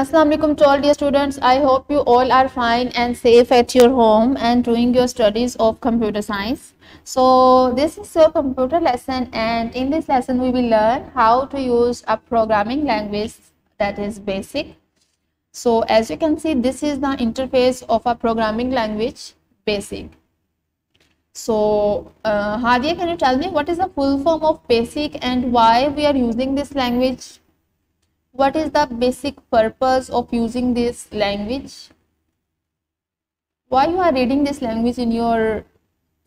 Assalamu alaikum to all dear students. I hope you all are fine and safe at your home and doing your studies of computer science. So this is your computer lesson, and in this lesson we will learn how to use a programming language that is BASIC. So as you can see, this is the interface of a programming language, BASIC. So Hadia, can you tell me what is the full form of BASIC and why we are using this language? What is the basic purpose of using this language? Why you are reading this language in your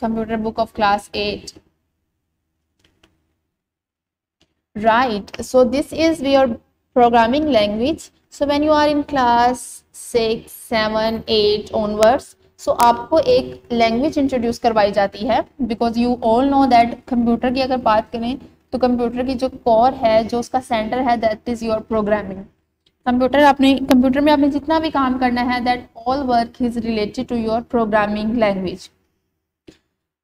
computer book of class 8? Right, so this is your programming language. So when you are in class 6 7 8 onwards, सो आपको एक language introduce करवाई जाती है, because you all know that computer की अगर बात करें तो कंप्यूटर की जो कोर है, जो उसका सेंटर है, that is your programming. Computer में आपने जितना भी काम करना है, that all work is related to your programming language.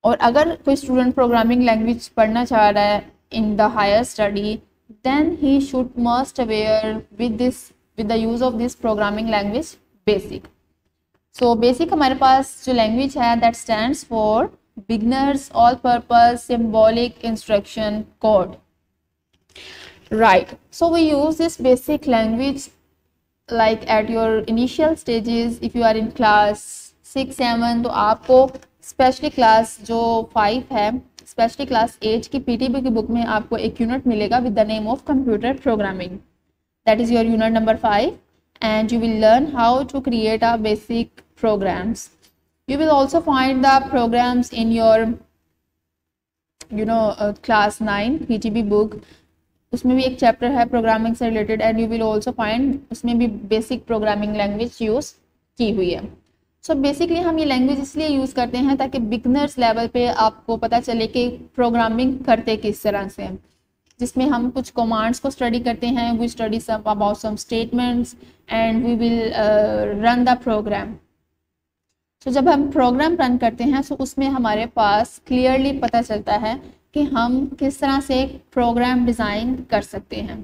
और अगर कोई स्टूडेंट प्रोग्रामिंग लैंग्वेज पढ़ना चाह रहा है in the higher study, then he should must aware with the use of this programming language basic. So basic हमारे पास जो लैंग्वेज है, that stands for beginners all purpose symbolic instruction code. Right, so we use this basic language like at your initial stages. If you are in class 6 7 तो आपको specially class जो 5 है, specially class 8 की PTB की book में आपको एक unit मिलेगा with the name of computer programming. That is your unit number 5. And you will learn how to create our basic programs. You will also find the programs in your, class 9 PTB book. उसमें भी एक chapter है programming से related, and you will also find उसमें भी basic programming language use की हुई है. So basically हम ये language इसलिए use करते हैं ताकि beginners level पे आपको पता चले कि programming करते किस तरह से हैं, जिसमें हम कुछ कमांड्स को स्टडी करते हैं. We study some about some statements and we will run the program. तो जब हम प्रोग्राम रन करते हैं तो उसमें हमारे पास क्लियरली पता चलता है कि हम किस तरह से प्रोग्राम डिज़ाइन कर सकते हैं.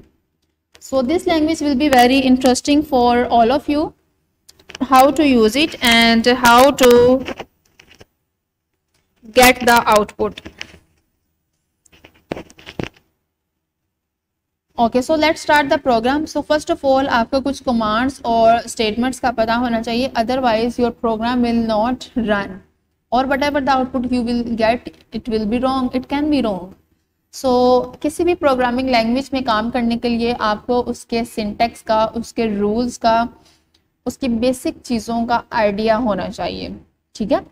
So this language will be very interesting for all of you, how to use it and how to get the output. Okay, so let's start the program. So first of all आपको कुछ commands और statements का पता होना चाहिए, otherwise your program will not run, और whatever the output you will get it will be wrong, it can be wrong. So किसी भी प्रोग्रामिंग लैंग्वेज में काम करने के लिए आपको उसके सिंटैक्स का, उसके रूल्स का, उसकी बेसिक चीज़ों का आइडिया होना चाहिए. ठीक है,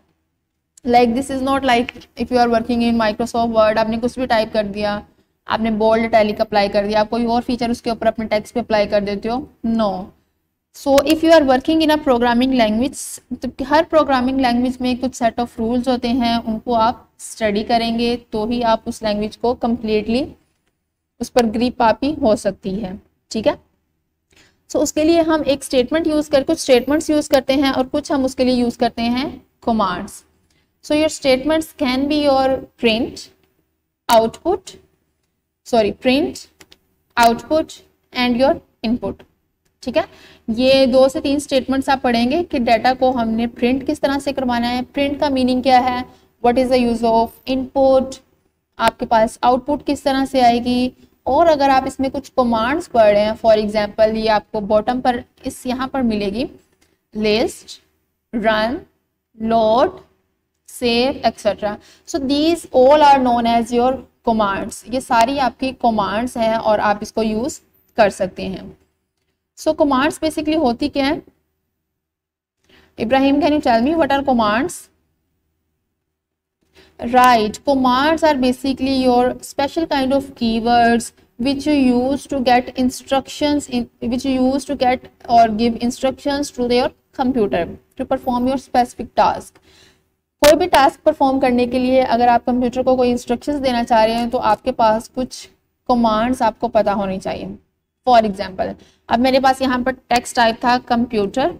like this is not like if you are working in Microsoft Word, आपने कुछ भी टाइप कर दिया, आपने बोल्ड इटैलिक अप्लाई कर दिया, आप कोई और फीचर उसके ऊपर अपने टेक्स्ट पे अप्लाई कर देते हो. No, so if you are working in a programming language, तो हर प्रोग्रामिंग लैंग्वेज में कुछ सेट ऑफ रूल्स होते हैं, उनको आप स्टडी करेंगे तो ही आप उस लैंग्वेज को कम्प्लीटली, उस पर ग्रिप आप ही हो सकती है. ठीक है, सो उसके लिए हम एक स्टेटमेंट यूज़ कर, कुछ स्टेटमेंट्स यूज़ करते हैं और कुछ हम उसके लिए यूज़ करते हैं commands. So your statements can be your print output and your input. ठीक है, ये 2 से 3 स्टेटमेंट्स आप पढ़ेंगे कि डाटा को हमने प्रिंट किस तरह से करवाना है, प्रिंट का मीनिंग क्या है, what is the use of input, आपके पास आउटपुट किस तरह से आएगी. और अगर आप इसमें कुछ कमांड्स पढ़ रहे हैं, फॉर एग्जांपल ये आपको बॉटम पर यहाँ पर मिलेगी, list, run, load, save, etcetera. So these all are known as your commands. ये सारी आपकी कमांड्स हैं और आप इसको यूज कर सकते हैं. सो कमांड्स बेसिकली होती क्या है? Ibrahim, can you tell me what are commands? Right, commands are basically your special kind of keywords which you use to get instructions, which you use to get और give instructions to your computer to perform your specific task. कोई भी task perform करने के लिए अगर आप computer को कोई इंस्ट्रक्शंस देना चाह रहे हैं तो आपके पास कुछ कमांड्स आपको पता होनी चाहिए. फॉर एग्जांपल, अब मेरे पास यहाँ पर टेक्स्ट टाइप था कंप्यूटर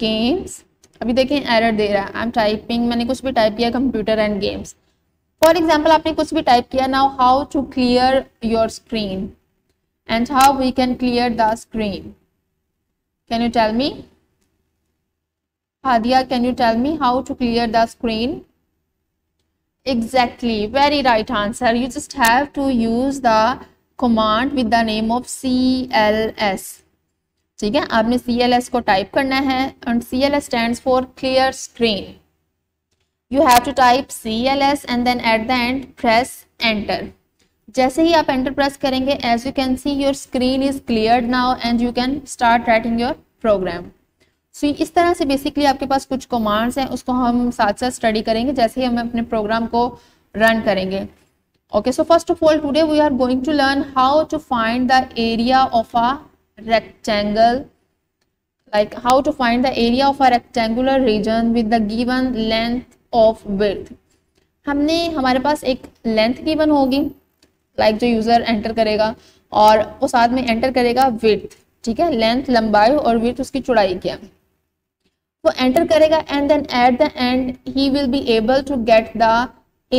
गेम्स. अभी देखें एरर दे रहा है, आई एम टाइपिंग, मैंने कुछ भी टाइप किया computer and games. For example आपने कुछ भी टाइप किया. Now how to clear your screen. and how we can clear the screen. Can you tell me? Hadia, can you tell me how to clear the screen? Exactly, very right answer. You just have to use the command with the name of CLS. ठीक है, आपने CLS को type करना है and CLS stands for clear screen. You have to type CLS and then at the end press enter. जैसे ही आप enter press करेंगे, as you can see your screen is cleared now and you can start writing your program. So इस तरह से basically आपके पास कुछ commands हैं, उसको हम साथ साथ स्टडी करेंगे जैसे ही हम अपने प्रोग्राम को रन करेंगे. Okay, so first of all today we are going to learn how to find the area of a rectangle, like how to find the area of a rectangular region with the given length of width. हमने हमारे पास एक length given होगी, like जो user enter करेगा और वो साथ में enter करेगा width. ठीक है, length लंबाई और width उसकी चौड़ाई क्या, वो enter करेगा and then at the end he will be able to get the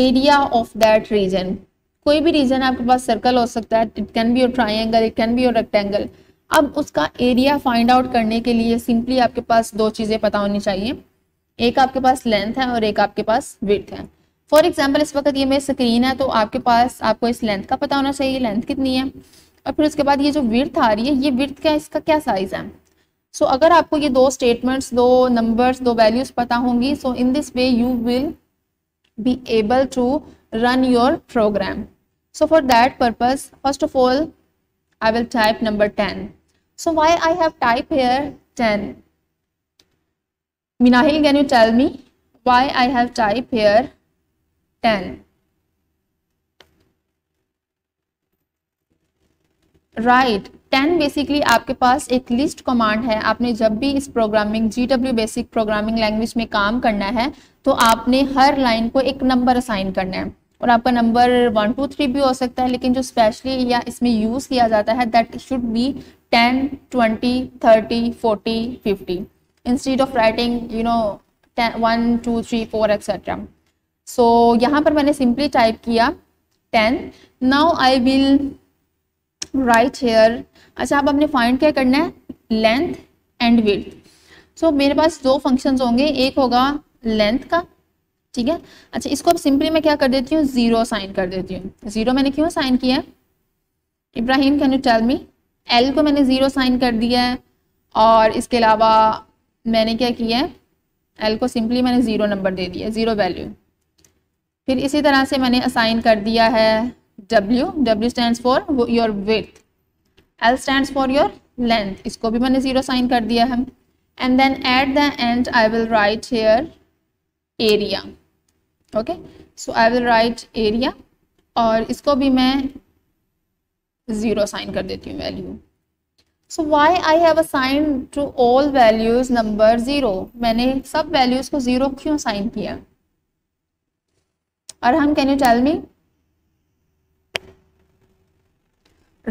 area of that region. कोई भी region आपके पास circle हो सकता है, it can be a triangle, it can be a rectangle. अब उसका एरिया फाइंड आउट करने के लिए सिंपली आपके पास दो चीज़ें पता होनी चाहिए, एक आपके पास लेंथ है और एक आपके पास विड्थ है. फॉर एग्जांपल इस वक्त ये मेरी स्क्रीन है, तो आपके पास आपको इस लेंथ का पता होना चाहिए लेंथ कितनी है, और फिर उसके बाद ये जो विड्थ आ रही है ये विड्थ का इसका क्या साइज़ है. सो अगर आपको ये दो स्टेटमेंट्स, दो नंबर्स, दो वैल्यूज़ पता होंगी, so in this way you will be able to run your program. So for that purpose first of all I will type number 10. So why I have typed here 10? Minahil, can you tell me why I have typed here 10? Right, 10 basically आपके पास एक list command है. आपने जब भी इस programming GW basic programming language में काम करना है तो आपने हर line को एक number assign करना है, और आपका नंबर 1, 2, 3 भी हो सकता है, लेकिन जो स्पेशली या इसमें यूज़ किया जाता है that should be 10, 20, 30, 40, 50 instead of writing you know 1, 2, 3, 4 etcetera. सो यहाँ पर मैंने सिंपली टाइप किया 10. Now I will write here. अच्छा, अब आपने फाइंड क्या करना है, लेंथ एंड विड्थ. सो मेरे पास दो फंक्शंस होंगे, एक होगा लेंथ का. ठीक है, अच्छा इसको अब सिंपली मैं क्या कर देती हूँ, जीरो साइन कर देती हूँ. जीरो मैंने क्यों साइन किया, Ibrahim can you tell me? L को मैंने जीरो साइन कर दिया है, और इसके अलावा मैंने क्या किया है, एल को सिंपली मैंने जीरो नंबर दे दिया, जीरो वैल्यू. फिर इसी तरह से मैंने असाइन कर दिया है W. W stands for your width, L stands for your length, इसको भी मैंने जीरो साइन कर दिया है. And then at the end I will write here area. Okay, so I will write area, और इसको भी मैं ज़ीरो साइन कर देती हूँ value. So why I have assign to all values number zero, मैंने सब वैल्यूज़ को ज़ीरो क्यों साइन किया? और हम, can you tell me?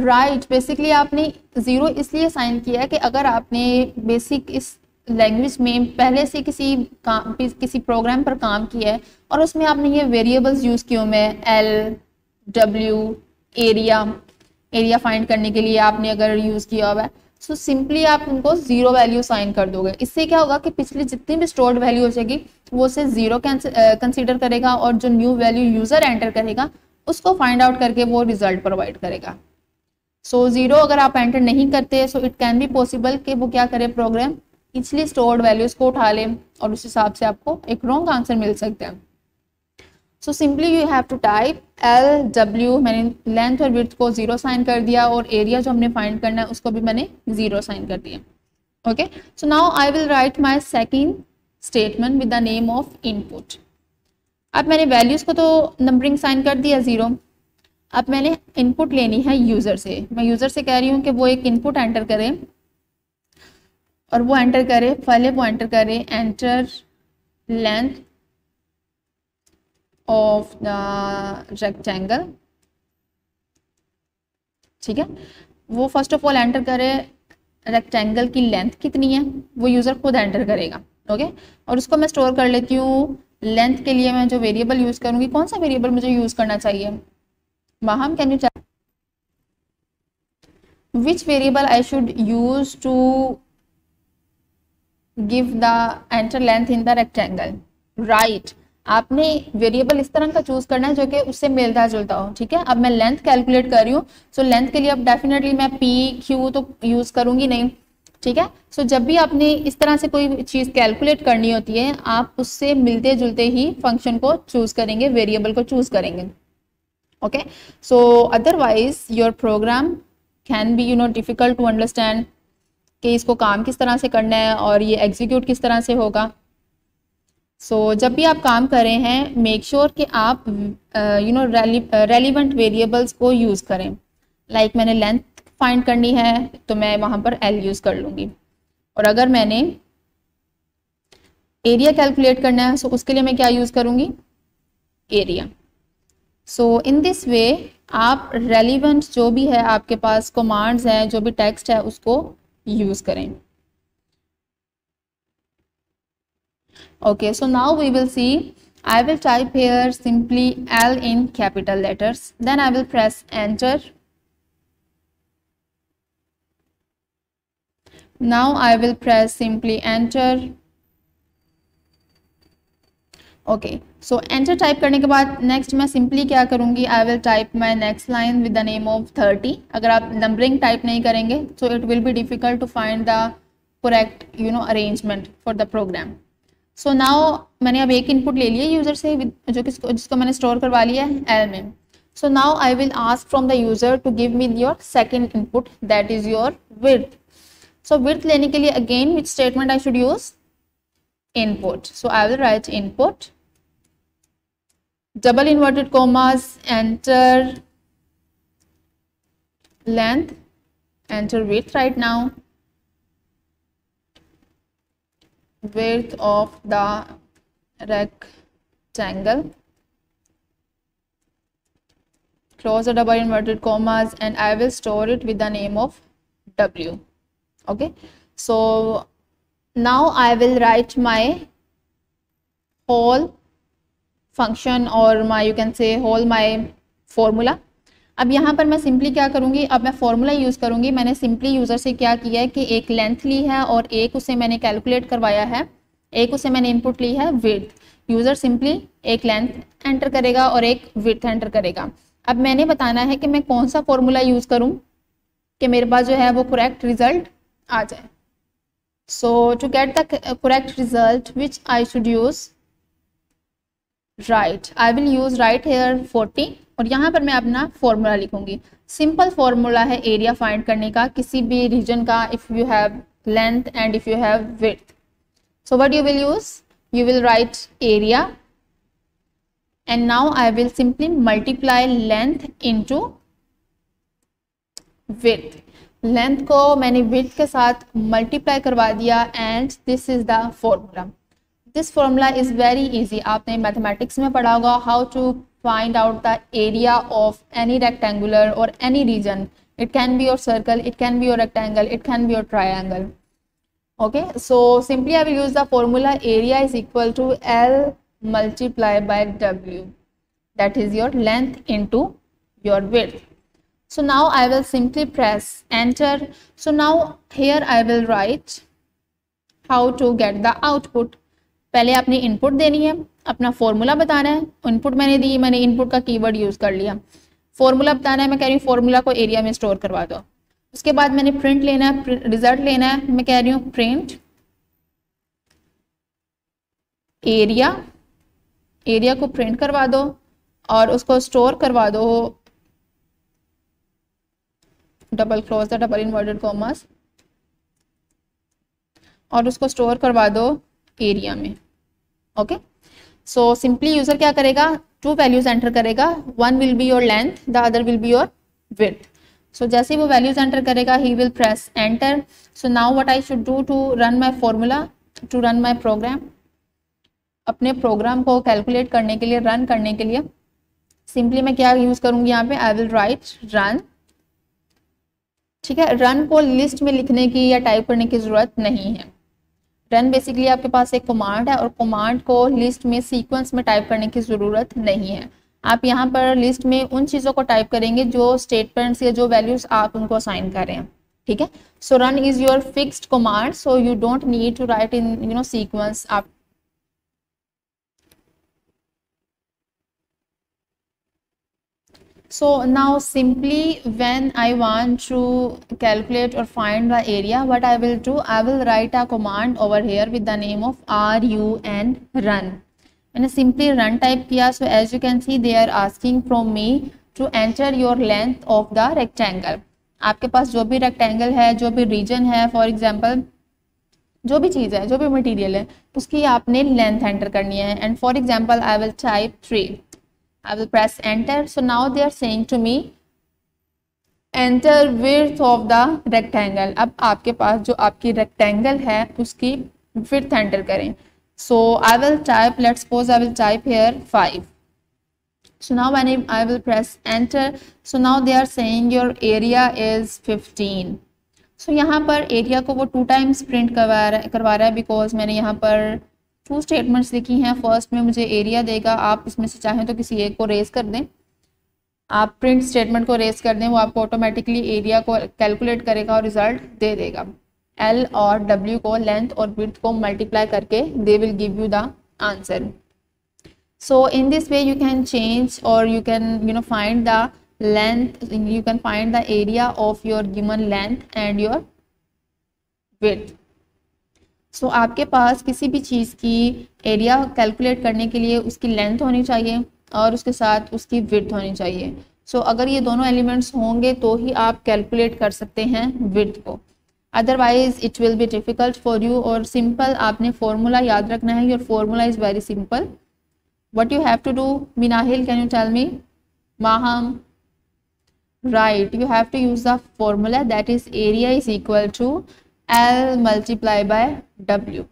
Right, basically आपने ज़ीरो इसलिए साइन किया कि अगर आपने बेसिक इस लैंग्वेज में पहले से किसी प्रोग्राम पर काम किया है और उसमें आपने ये वेरिएबल्स यूज़ किए हुए हैं, एल, डब्ल्यू, एरिया फाइंड करने के लिए आपने अगर यूज़ किया हुआ है, सो सिंपली आप उनको ज़ीरो वैल्यू साइन कर दोगे. इससे क्या होगा कि पिछली जितनी भी स्टोर्ड वैल्यू हो जाएगी वो उसे ज़ीरो कंसीडर करेगा, और जो न्यू वैल्यू यूज़र एंटर करेगा उसको फाइंड आउट करके वो रिजल्ट प्रोवाइड करेगा. सो ज़ीरो अगर आप एंटर नहीं करते, so it can be possible कि वो क्या करे, प्रोग्राम पिछली स्टोर्ड वैल्यूज को उठा ले, और उस हिसाब से आपको एक रॉन्ग आंसर मिल सकता है. So simply you have to type L, W, मैंने लेंथ और विड्थ को जीरो साइन कर दिया, और एरिया जो हमने फाइंड करना है उसको भी मैंने जीरो साइन कर दिया. Okay, so now I will write my second statement with the name of input. अब मैंने वैल्यूज को तो नंबरिंग साइन कर दिया जीरो, अब मैंने इनपुट लेनी है यूजर से. मैं यूजर से कह रही हूँ कि वो एक इनपुट एंटर करे, और वो एंटर करे, पहले वो एंटर करे enter length of the rectangle. ठीक है, वो फर्स्ट ऑफ ऑल एंटर करे रेक्टेंगल की लेंथ कितनी है, वो यूज़र खुद एंटर करेगा. ओके, और उसको मैं स्टोर कर लेती हूँ. लेंथ के लिए मैं जो वेरिएबल यूज़ करूँगी, कौन सा वेरिएबल मुझे यूज़ करना चाहिए, Maham can you which variable I should use to give the entire length in the rectangle? Right. आपने वेरिएबल इस तरह का चूज करना है जो कि उससे मिलता जुलता हो. ठीक है, अब मैं लेंथ कैलकुलेट कर रही हूँ. सो लेंथ के लिए अब डेफिनेटली मैं पी क्यू तो यूज करूंगी नहीं. ठीक है, सो जब भी आपने इस तरह से कोई चीज कैलकुलेट करनी होती है आप उससे मिलते जुलते ही फंक्शन को चूज करेंगे, वेरिएबल को चूज करेंगे. Okay, so otherwise your program can be you know difficult to understand कि इसको काम किस तरह से करना है और ये एग्जीक्यूट किस तरह से होगा. सो जब भी आप काम कर रहे हैं मेक श्योर कि आप यू नो रेलिवेंट वेरिएबल्स को यूज़ करें. लाइक मैंने लेंथ फाइंड करनी है तो मैं वहाँ पर एल यूज़ कर लूँगी, और अगर मैंने एरिया कैलकुलेट करना है सो उसके लिए मैं क्या यूज़ करूँगी, एरिया. सो इन दिस वे आप रेलिवेंट जो भी है आपके पास कमांड्स हैं, जो भी टेक्स्ट है उसको यूज़ करें. Okay, so now we will see. I will type here simply L in capital letters, then I will press enter. Now I will press simply enter. Okay, so enter type करने के बाद next मैं simply क्या करूँगी, I will type my next line with the name of 30. अगर आप numbering type नहीं करेंगे so it will be difficult to find the correct you know arrangement for the program. So now मैंने अब एक इनपुट ले लिया यूज़र से जो कि जिसको मैंने स्टोर करवा लिया है एल में. So now I will ask from the user to give me your second input that is your width. So width लेने के लिए again which statement I should use, input. So I will write input double inverted commas enter length enter width right now width of the rectangle, close the double inverted commas, and I will store it with the name of W. Okay, so now I will write my whole function or my you can say whole my formula. अब यहाँ पर मैं simply क्या करूँगी, अब मैं formula use करूँगी. मैंने सिंपली यूज़र से क्या किया है कि एक लेंथ ली है और एक उसे मैंने कैलकुलेट करवाया है, एक उसे मैंने इनपुट ली है विड्थ. यूज़र सिंपली एक लेंथ एंटर करेगा और एक विड्थ एंटर करेगा. अब मैंने बताना है कि मैं कौन सा फॉर्मूला यूज़ करूँ कि मेरे पास जो है वो करेक्ट रिजल्ट आ जाए. So to get the correct result which I should use, right. I will use right here 40 और यहाँ पर मैं अपना फॉर्मूला लिखूंगी. सिंपल फॉर्मूला है एरिया फाइंड करने का किसी भी रीजन का, if you have length and if you have width. So what you will use, you will write area and now I will simply multiply length into width. Length को मैंने width के साथ multiply करवा दिया and this is the formula. This formula is very easy. आपने mathematics में पढ़ा होगा how to find out the area of any rectangular or any region. It can be your circle, it can be your rectangle, it can be your triangle. Okay, so simply I will use the formula area is equal to L multiplied by W, that is your length into your width. So now I will simply press enter. So now here I will write how to get the output. पहले आपने input देनी है, अपना formula बताना है. Input मैंने दी, मैंने input का कीवर्ड यूज़ कर लिया. फॉर्मूला बताना है, मैं कह रही हूँ फॉर्मूला को एरिया में स्टोर करवा दो. उसके बाद मैंने प्रिंट लेना है, रिजल्ट लेना है. मैं कह रही हूँ प्रिंट एरिया, एरिया को प्रिंट करवा दो और उसको स्टोर करवा दो double close the double inverted commas और उसको स्टोर करवा दो एरिया में. ओके, सो सिंपली यूज़र क्या करेगा, टू वैल्यूज़ एंटर करेगा. One will be your length, the other will be your width. So जैसे ही वो वैल्यूज़ एंटर करेगा he will press enter. So now what I should do to run my formula, to run my program. अपने program को calculate करने के लिए, run करने के लिए सिंपली मैं क्या यूज़ करूँगी, यहाँ पे आई विल राइट रन. ठीक है, रन को लिस्ट में लिखने की या टाइप करने की ज़रूरत नहीं है. रन बेसिकली आपके पास एक कमांड है और कमांड को लिस्ट में सीक्वेंस में टाइप करने की ज़रूरत नहीं है. आप यहाँ पर लिस्ट में उन चीज़ों को टाइप करेंगे जो स्टेटमेंट्स या जो वैल्यूज आप उनको असाइन करें, ठीक है। So run is your fixed command, so you don't need to write in sequence. आप so now simply when I want to calculate or find the area, what I will do, I will write a command over here with the name of run run, and simply run type kiya. So as you can see, they are asking from me to enter your length of the rectangle. आपके पास जो भी rectangle है, जो भी region है, for example जो भी चीज़ है, जो भी material है, उसकी आपने length enter करनी है. And for example I will type 3. I will press enter. So now they are saying to me enter width of the rectangle. अब आपके पास जो आपकी rectangle है उसकी width enter करें. So I will type, let's suppose I will type here 5. So now when I will press enter, so now they are saying your area is 15. So यहाँ पर area को वो 2 times print करवा रहा है because मैंने यहाँ पर 2 स्टेटमेंट्स लिखी हैं. फर्स्ट में मुझे एरिया देगा, आप इसमें से चाहें तो किसी एक को रेस कर दें, आप प्रिंट स्टेटमेंट को रेस कर दें, वो आपको ऑटोमेटिकली एरिया को कैलकुलेट करेगा और रिजल्ट दे देगा. एल और डब्ल्यू को, लेंथ और विड्थ को मल्टीप्लाई करके they will give you the answer. So in this way you can change और you can find the length, you can find the area of your given length and your width. So आपके पास किसी भी चीज़ की area calculate करने के लिए उसकी लेंथ होनी चाहिए और उसके साथ उसकी विड्थ होनी चाहिए. सो अगर ये दोनों एलिमेंट्स होंगे तो ही आप कैलकुलेट कर सकते हैं विड्थ को, otherwise it will be difficult for you. और सिंपल आपने फॉर्मूला याद रखना है, your formula is very simple. What you have to do, Minahil can you tell me, Maham, right, you have to use the formula that is area is equal to L multiply by W.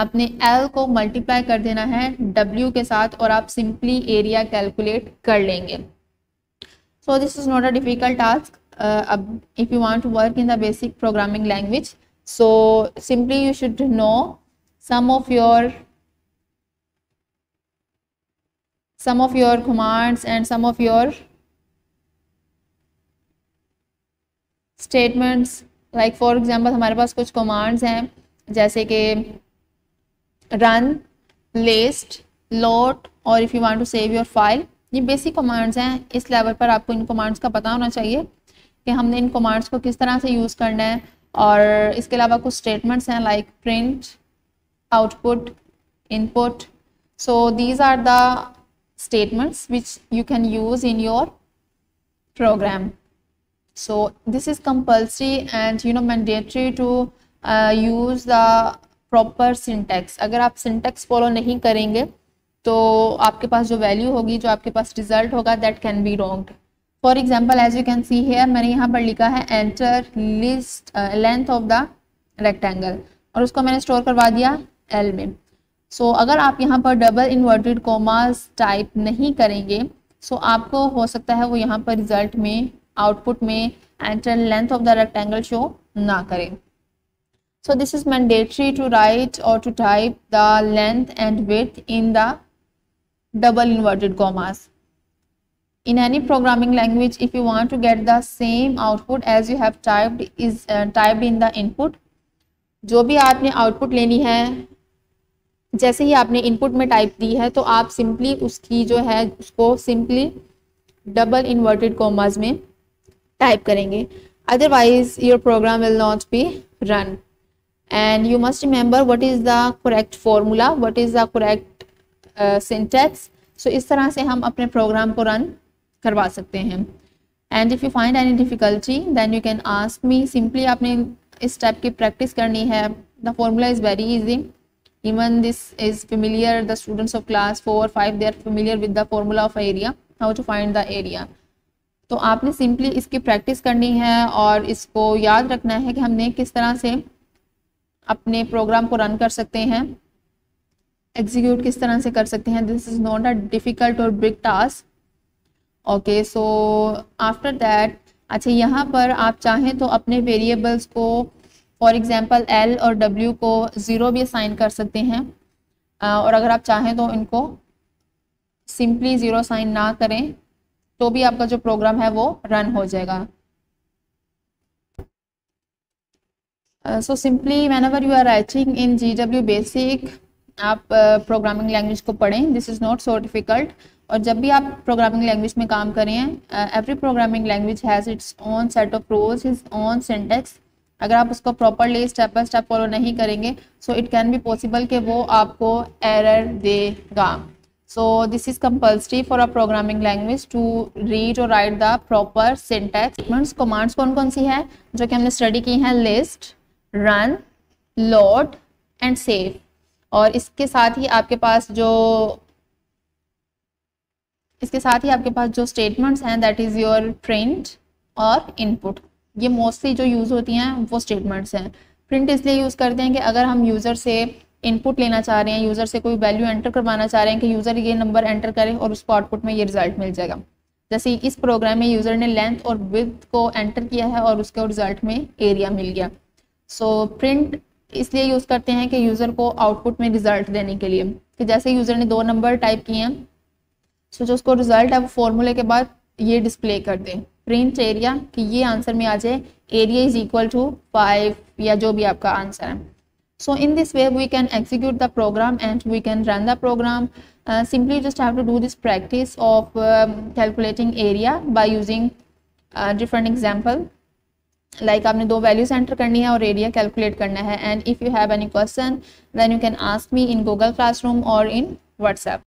आपने L को multiply कर देना है W के साथ और आप simply area calculate कर लेंगे. So this is not a difficult task अब if you want to work in the basic programming language. So simply you should know some of your commands and some of your statements. Like for example हमारे पास कुछ commands हैं जैसे कि run, list, load और if you want to save your file. ये basic commands हैं, इस लेवल पर आपको इन कमांड्स का पता होना चाहिए कि हमने इन कमांड्स को किस तरह से यूज़ करना है. और इसके अलावा कुछ स्टेटमेंट्स हैं like print, output, input. So these are the statements which you can use in your program. So this is compulsory and mandatory to use the proper syntax. अगर आप syntax follow नहीं करेंगे तो आपके पास जो value होगी, जो आपके पास result होगा, that can be wrong. For example, as you can see here, मैंने यहाँ पर लिखा है enter list length of the rectangle और उसको मैंने store करवा दिया L में. So अगर आप यहाँ पर double inverted commas type नहीं करेंगे, so आपको हो सकता है वो यहाँ पर result में, आउटपुट में enter length of the rectangle show ना करें. So this is mandatory to write और to type the length and width in the double inverted commas. In any programming language if you want to get the same output as you have typed is typed in the input, जो भी आपने output लेनी है जैसे ही आपने input में type दी है तो आप सिंपली उसकी जो है उसको सिंपली डबल इन्वर्टेड कॉमास में टाइप करेंगे, otherwise your program will not be run. And you must remember what is the correct formula, what is the correct syntax. So इस तरह से हम अपने प्रोग्राम को रन करवा सकते हैं. And if you find any difficulty then you can ask me. Simply आपने इस टाइप की प्रैक्टिस करनी है. The formula is very easy, even this is familiar, the students of class 4 और 5 they are familiar with the formula of area, how to find the area. तो आपने simply इसकी practice करनी है और इसको याद रखना है कि हमने किस तरह से अपने प्रोग्राम को रन कर सकते हैं, एग्जीक्यूट किस तरह से कर सकते हैं. This is not a difficult और big task. Okay, so after that, अच्छा यहाँ पर आप चाहें तो अपने वेरिएबल्स को फॉर एग्जांपल एल और डब्ल्यू को 0 भी असाइन कर सकते हैं और अगर आप चाहें तो इनको सिंपली ज़ीरो साइन ना करें तो भी आपका जो प्रोग्राम है वो रन हो जाएगा। So simply whenever you are writing in GW basic, आप प्रोग्रामिंग लैंग्वेज को पढ़ें, this is not so difficult. और जब भी आप प्रोग्रामिंग लैंग्वेज में काम करें, every programming language has its own set of rules, its own syntax. अगर आप उसको properly step by step follow नहीं करेंगे so it can be possible कि वो आपको एरर देगा। So this is compulsory for a programming language to read और write the proper syntax. Commands कौन कौन सी है जो कि हमने स्टडी की हैं? List, run, load and save. और इसके साथ ही आपके पास जो स्टेटमेंट्स हैं दैट इज़ योर प्रिंट और इनपुट। ये मोस्टली जो यूज़ होती हैं वो स्टेटमेंट्स हैं। प्रिंट इसलिए यूज़ करते हैं कि अगर हम यूज़र से इनपुट लेना चाह रहे हैं, यूज़र से कोई वैल्यू एंटर करवाना चाह रहे हैं कि यूज़र ये नंबर एंटर करे और उसको आउटपुट में ये रिजल्ट मिल जाएगा। जैसे इस प्रोग्राम में यूज़र ने लेंथ और विड्थ को एंटर किया है और उसके रिजल्ट में एरिया मिल गया। सो प्रिंट इसलिए यूज़ करते हैं कि यूज़र को आउटपुट में रिजल्ट देने के लिए, कि जैसे यूज़र ने 2 नंबर टाइप किए हैं सो जो उसको रिजल्ट है वो फॉर्मूले के बाद ये डिस्प्ले कर दें, प्रिंट एरिया, कि ये आंसर में आ जाए, एरिया इज इक्वल टू 5 या जो भी आपका आंसर है। So in this way we can execute the program and we can run the program. Simply just have to do this practice of calculating area by using different example. Like आपने 2 values enter करनी है और area calculate करना है। And if you have any question then you can ask me in Google classroom और in WhatsApp.